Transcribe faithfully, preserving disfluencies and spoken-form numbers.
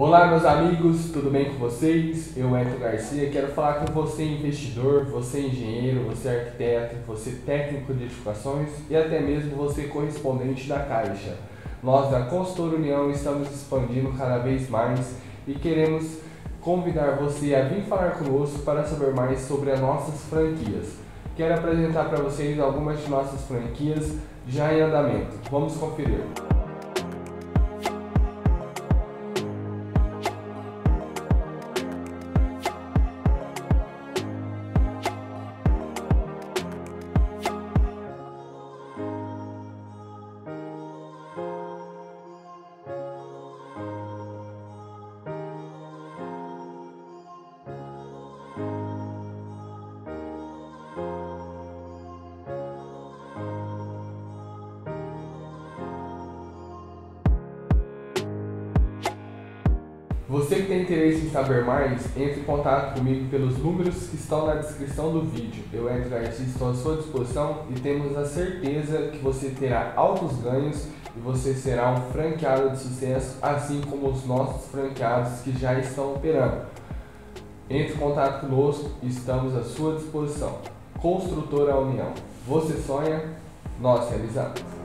Olá meus amigos, tudo bem com vocês? Eu, Hector Garcia, quero falar com você investidor, você engenheiro, você arquiteto, você técnico de edificações e até mesmo você correspondente da Caixa. Nós da Construtora União estamos expandindo cada vez mais e queremos convidar você a vir falar conosco para saber mais sobre as nossas franquias. Quero apresentar para vocês algumas de nossas franquias já em andamento. Vamos conferir. Você que tem interesse em saber mais, entre em contato comigo pelos números que estão na descrição do vídeo. Eu, Hector Garcia, estou à sua disposição e temos a certeza que você terá altos ganhos e você será um franqueado de sucesso, assim como os nossos franqueados que já estão operando. Entre em contato conosco, estamos à sua disposição. Construtora União. Você sonha, nós realizamos.